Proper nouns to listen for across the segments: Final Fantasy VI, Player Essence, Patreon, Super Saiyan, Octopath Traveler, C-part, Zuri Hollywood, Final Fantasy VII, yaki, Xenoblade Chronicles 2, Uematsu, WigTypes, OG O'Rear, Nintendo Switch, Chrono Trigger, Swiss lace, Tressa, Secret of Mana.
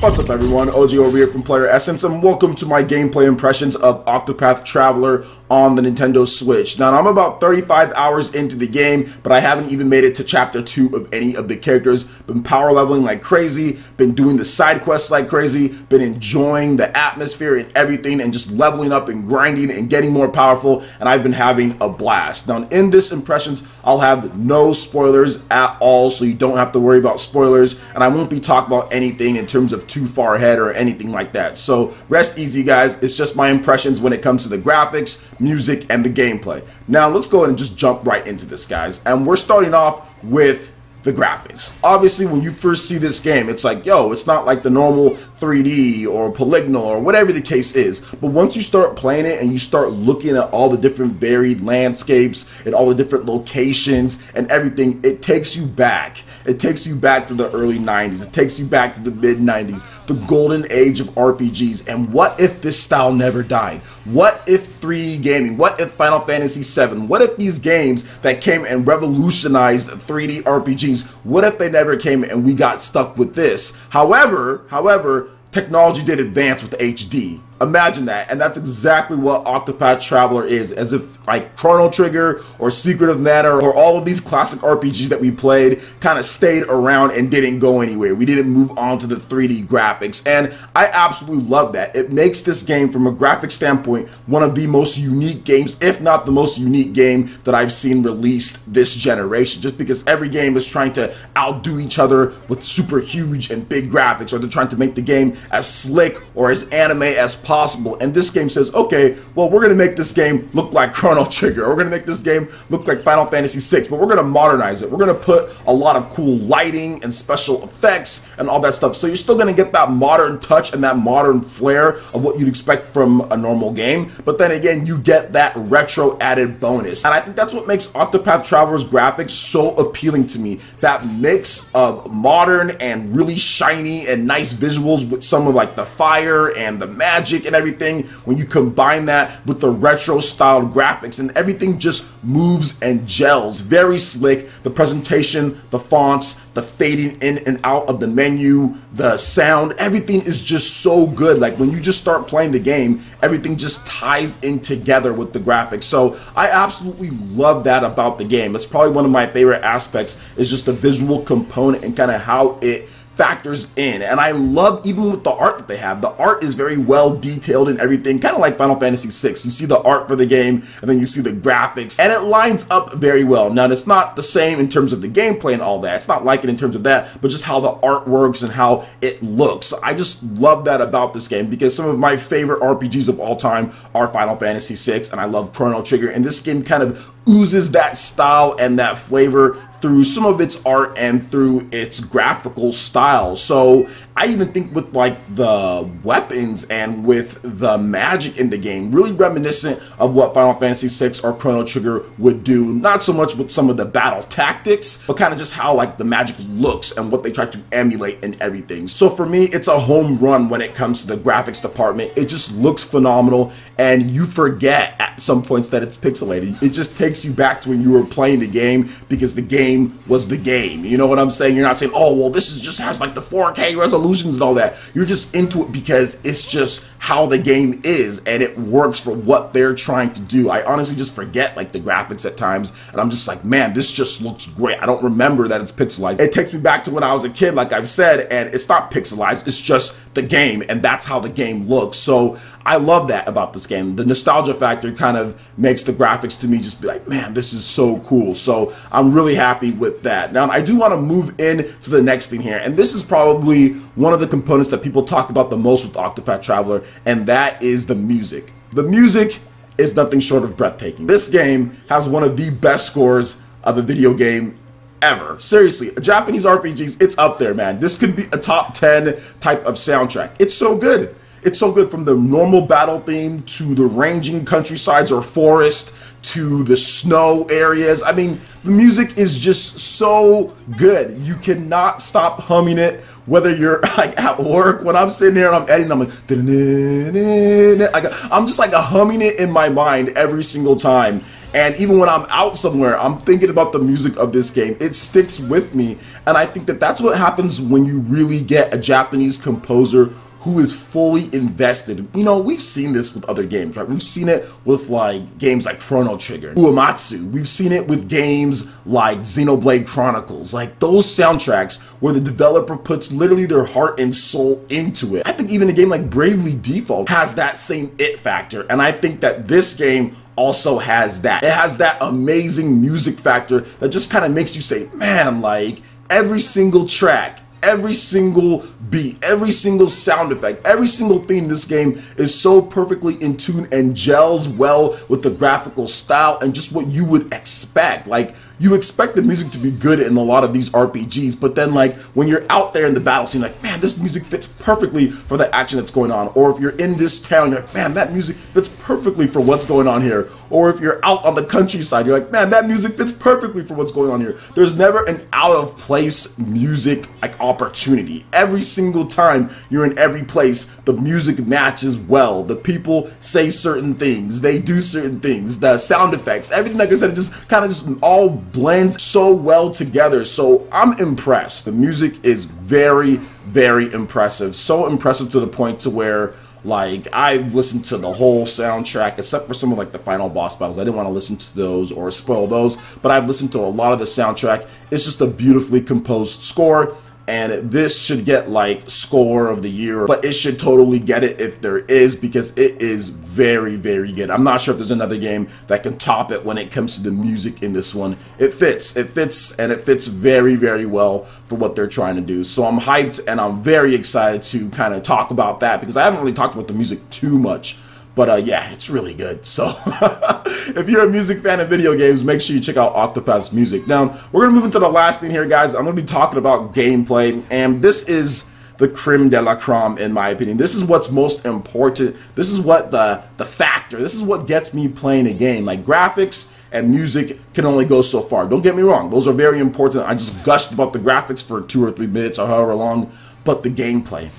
What's up everyone, OG O'Rear from Player Essence, and welcome to my gameplay impressions of Octopath Traveler on the Nintendo Switch. Now, I'm about 35 hours into the game, but I haven't even made it to Chapter 2 of any of the characters. Been power leveling like crazy, been doing the side quests like crazy, been enjoying the atmosphere and everything, and just leveling up and grinding and getting more powerful, and I've been having a blast. Now, in this impressions, I'll have no spoilers at all, so you don't have to worry about spoilers, and I won't be talking about anything in terms of too far ahead or anything like that. So, rest easy guys, it's just my impressions when it comes to the graphics, music, and the gameplay. Now let's go ahead and just jump right into this, guys. And we're starting off with the graphics. Obviously, when you first see this game, it's like, yo, it's not like the normal 3D or polygonal or whatever the case is. But once you start playing it and you start looking at all the different varied landscapes and all the different locations and everything, it takes you back. It takes you back to the early 90s. It takes you back to the mid 90s, the golden age of RPGs. And what if this style never died? What if 3D gaming? What if Final Fantasy VII? What if these games that came and revolutionized 3D RPGs? What if they never came and we got stuck with this? However, technology did advance with HD. Imagine that, and that's exactly what Octopath Traveler is. As if like Chrono Trigger or Secret of Mana or all of these classic RPGs that we played kind of stayed around and didn't go anywhere. We didn't move on to the 3D graphics, and I absolutely love that. It makes this game, from a graphic standpoint, one of the most unique games, if not the most unique game that I've seen released this generation, just because every game is trying to outdo each other with super huge and big graphics, or they're trying to make the game as slick or as anime as possible. And this game says, okay, well, we're gonna make this game look like Chrono Trigger, or we're gonna make this game look like Final Fantasy VI, but we're gonna modernize it. We're gonna put a lot of cool lighting and special effects and all that stuff, so you're still gonna get that modern touch and that modern flair of what you'd expect from a normal game, but then again, you get that retro added bonus. And I think that's what makes Octopath Traveler's graphics so appealing to me, that mix of modern and really shiny and nice visuals with some of like the fire and the magic and everything, when you combine that with the retro style graphics, and everything just moves and gels. Very slick, the presentation, the fonts, the fading in and out of the menu, the sound, everything is just so good. Like when you just start playing the game, everything just ties in together with the graphics. So I absolutely love that about the game. It's probably one of my favorite aspects, is just the visual component and kind of how it factors in. And I love, even with the art that they have, the art is very well detailed and everything, kind of like Final Fantasy VI. You see the art for the game, and then you see the graphics, and it lines up very well. Now, it's not the same in terms of the gameplay and all that, it's not like it in terms of that, but just how the art works and how it looks. So I just love that about this game, because some of my favorite RPGs of all time are Final Fantasy VI, and I love Chrono Trigger, and this game kind of oozes that style and that flavor through some of its art and through its graphical style. So I even think with like the weapons and with the magic in the game, really reminiscent of what Final Fantasy VI or Chrono Trigger would do. Not so much with some of the battle tactics, but kind of just how like the magic looks and what they try to emulate and everything. So for me, it's a home run when it comes to the graphics department. It just looks phenomenal, and you forget at some points that it's pixelated. It just takes you back to when you were playing the game, because the game was the game. You know what I'm saying? You're not saying, oh, well, this is just has like the 4K resolutions and all that. You're just into it because it's just how the game is, and it works for what they're trying to do. I honestly just forget like the graphics at times, and I'm just like, man, this just looks great. I don't remember that it's pixelized. It takes me back to when I was a kid, like I've said, and it's not pixelized, it's just the game, and that's how the game looks. So I love that about this game. The nostalgia factor kind of makes the graphics to me just be like, man, this is so cool. So I'm really happy with that. Now, I do want to move in to the next thing here, and this is probably one of the components that people talk about the most with Octopath Traveler, and that is the music. The music is nothing short of breathtaking. This game has one of the best scores of a video game ever. Seriously, Japanese RPGs, it's up there, man. This could be a top 10 type of soundtrack. It's so good. It's so good, from the normal battle theme to the ranging countrysides or forest to the snow areas. I mean, the music is just so good. You cannot stop humming it, whether you're like at work. When I'm sitting there and I'm editing, I'm like, da -da -da -da -da. I'm just like humming it in my mind every single time. And even when I'm out somewhere, I'm thinking about the music of this game. It sticks with me. And I think that that's what happens when you really get a Japanese composer who is fully invested. You know, we've seen this with other games, right? We've seen it with like games like Chrono Trigger, Uematsu. We've seen it with games like Xenoblade Chronicles, like those soundtracks where the developer puts literally their heart and soul into it. I think even a game like Bravely Default has that same it factor. And I think that this game also has that. It has that amazing music factor that just kind of makes you say, man, like every single track, every single beat, every single sound effect, every single thing in this game is so perfectly in tune and gels well with the graphical style and just what you would expect. Like, you expect the music to be good in a lot of these RPGs, but then like when you're out there in the battle scene, like, man, this music fits perfectly for the action that's going on. Or if you're in this town, you're like, man, that music fits perfectly for what's going on here. Or if you're out on the countryside, you're like, man, that music fits perfectly for what's going on here. There's never an out of place music like opportunity. Every single time you're in every place, the music matches well. The people say certain things, they do certain things, the sound effects, everything, like I said, just kind of just all blends so well together. So I'm impressed. The music is very, very impressive. So impressive to the point to where like I've listened to the whole soundtrack except for some of like the final boss battles. I didn't want to listen to those or spoil those, but I've listened to a lot of the soundtrack. It's just a beautifully composed score. And this should get like score of the year, but it should totally get it if there is, because it is very, very good. I'm not sure if there's another game that can top it when it comes to the music in this one. It fits, and it fits very, very well for what they're trying to do. So I'm hyped and I'm very excited to kind of talk about that because I haven't really talked about the music too much. But yeah, it's really good. So if you're a music fan of video games, make sure you check out Octopath's music. Now, we're going to move into the last thing here, guys. I'm going to be talking about gameplay, and this is the creme de la creme, in my opinion. This is what's most important. This is what the factor. This is what gets me playing a game. Like, graphics and music can only go so far. Don't get me wrong. Those are very important. I just gushed about the graphics for 2 or 3 minutes or however long. But the gameplay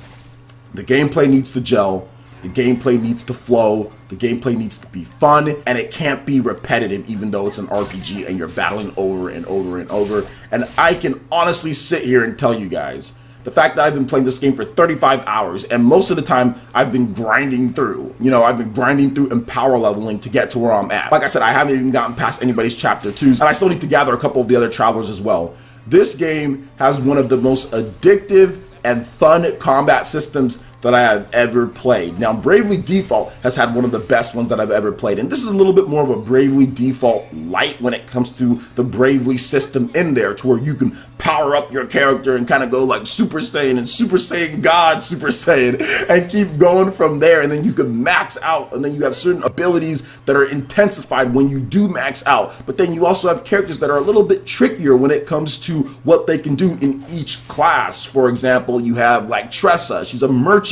needs to gel. The gameplay needs to flow, the gameplay needs to be fun, and it can't be repetitive even though it's an RPG and you're battling over and over and over. And I can honestly sit here and tell you guys, the fact that I've been playing this game for 35 hours, and most of the time I've been grinding through, you know, I've been grinding through and power leveling to get to where I'm at. Like I said, I haven't even gotten past anybody's chapter 2s, and I still need to gather a couple of the other travelers as well. This game has one of the most addictive and fun combat systems that I have ever played. Now, Bravely Default has had one of the best ones that I've ever played, and this is a little bit more of a Bravely Default light when it comes to the Bravely system in there, to where you can power up your character and kind of go like Super Saiyan and Super Saiyan God Super Saiyan and keep going from there, and then you can max out, and then you have certain abilities that are intensified when you do max out, but then you also have characters that are a little bit trickier when it comes to what they can do in each class. For example, you have like Tressa. She's a merchant,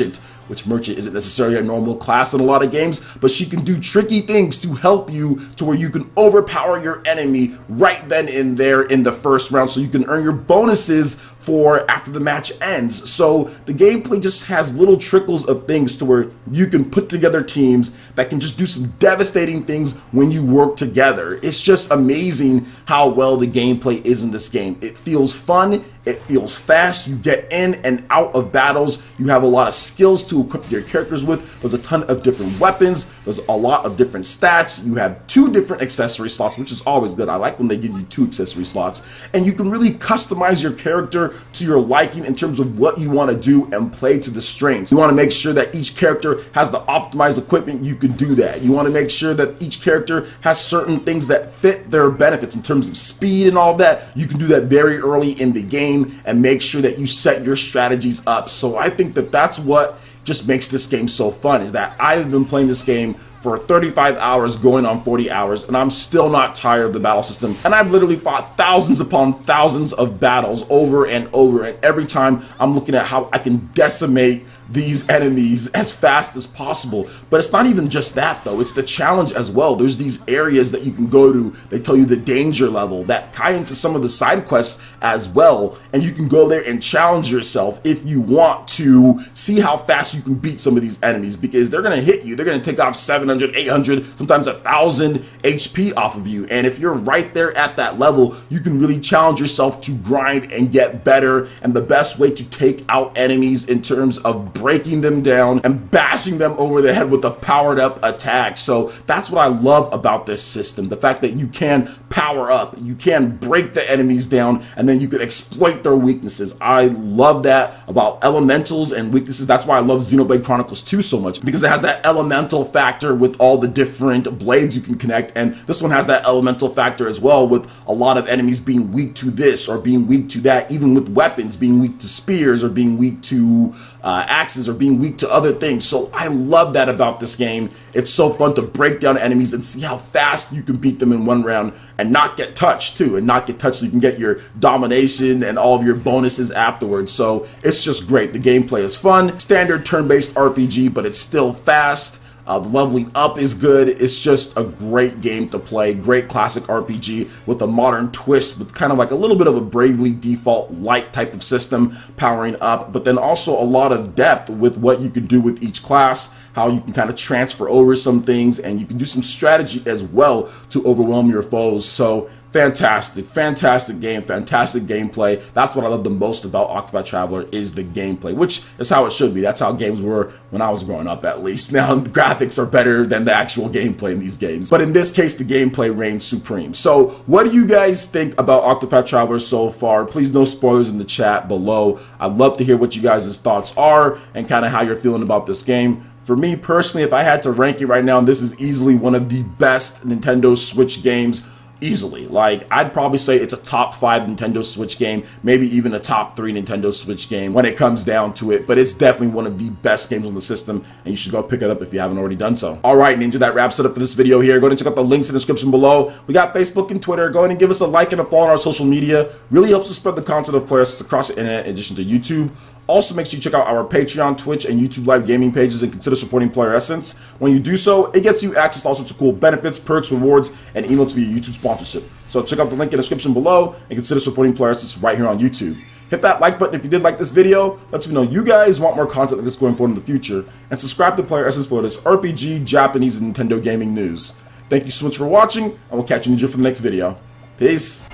which merchant isn't necessarily a normal class in a lot of games, but she can do tricky things to help you to where you can overpower your enemy right then and there in the first round, so you can earn your bonuses for after the match ends. So the gameplay just has little trickles of things to where you can put together teams that can just do some devastating things when you work together. It's just amazing how well the gameplay is in this game. It feels fun. It feels fast. You get in and out of battles. You have a lot of skills to equip your characters with. There's a ton of different weapons. There's a lot of different stats. You have 2 different accessory slots, which is always good. I like when they give you 2 accessory slots. And you can really customize your character to your liking in terms of what you want to do and play to the strengths. You want to make sure that each character has the optimized equipment. You can do that. You want to make sure that each character has certain things that fit their benefits in terms of speed and all that. You can do that very early in the game and make sure that you set your strategies up. So I think that that's what just makes this game so fun, is that I've been playing this game for 35 hours going on 40 hours, and I'm still not tired of the battle system. And I've literally fought thousands upon thousands of battles over and over, and every time I'm looking at how I can decimate these enemies as fast as possible. But it's not even just that though, it's the challenge as well. There's these areas that you can go to, they tell you the danger level, that tie into some of the side quests as well, and you can go there and challenge yourself if you want to see how fast you can beat some of these enemies, because they're gonna hit you, they're gonna take off 700, 800, sometimes 1,000 HP off of you, and if you're right there at that level, you can really challenge yourself to grind and get better. And the best way to take out enemies in terms of breaking them down and bashing them over the head with a powered up attack. So that's what I love about this system, the fact that you can power up, you can break the enemies down, and then you can exploit their weaknesses. I love that about elementals and weaknesses. That's why I love Xenoblade Chronicles 2 so much, because it has that elemental factor with all the different blades you can connect, and this one has that elemental factor as well, with a lot of enemies being weak to this or being weak to that, even with weapons being weak to spears or being weak to axes or being weak to other things. So I love that about this game. It's so fun to break down enemies and see how fast you can beat them in one round and not get touched too, and not get touched so you can get your domination and all of your bonuses afterwards. So it's just great. The gameplay is fun, standard turn-based RPG, but it's still fast. The leveling up is good. It's just a great game to play. Great classic RPG with a modern twist, with kind of like a little bit of a Bravely Default light type of system, powering up, but then also a lot of depth with what you could do with each class, how you can kind of transfer over some things, and you can do some strategy as well to overwhelm your foes. So fantastic, fantastic game, fantastic gameplay. That's what I love the most about Octopath Traveler, is the gameplay, which is how it should be. That's how games were when I was growing up, at least. Now the graphics are better than the actual gameplay in these games, but in this case the gameplay reigns supreme. So what do you guys think about Octopath Traveler so far? Please, no spoilers in the chat below. I'd love to hear what you guys' thoughts are and kind of how you're feeling about this game. For me personally, if I had to rank it right now, this is easily one of the best Nintendo Switch games. Easily, like, I'd probably say it's a top 5 Nintendo Switch game, maybe even a top 3 Nintendo Switch game when it comes down to it, but it's definitely one of the best games on the system, and you should go pick it up if you haven't already done so. All right, Ninja, that wraps it up for this video here. Go ahead and check out the links in the description below. We got Facebook and Twitter. Go ahead and give us a like and a follow on our social media. Really helps us spread the content of Player Essence across the internet in addition to YouTube. Also, make sure you check out our Patreon, Twitch, and YouTube live gaming pages and consider supporting Player Essence. When you do so, it gets you access to all sorts of cool benefits, perks, rewards, and emails via YouTube sponsorship. So check out the link in the description below and consider supporting Player Essence right here on YouTube. Hit that like button if you did like this video. Let me know you guys want more content like this going forward in the future. And subscribe to Player Essence for this RPG, Japanese, and Nintendo gaming news. Thank you so much for watching, and we'll catch you Ninja for the next video. Peace.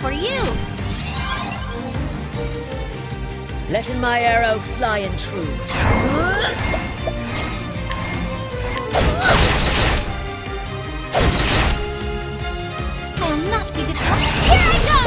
For you. Letting my arrow fly in true. I'll not be defeated. Here I go!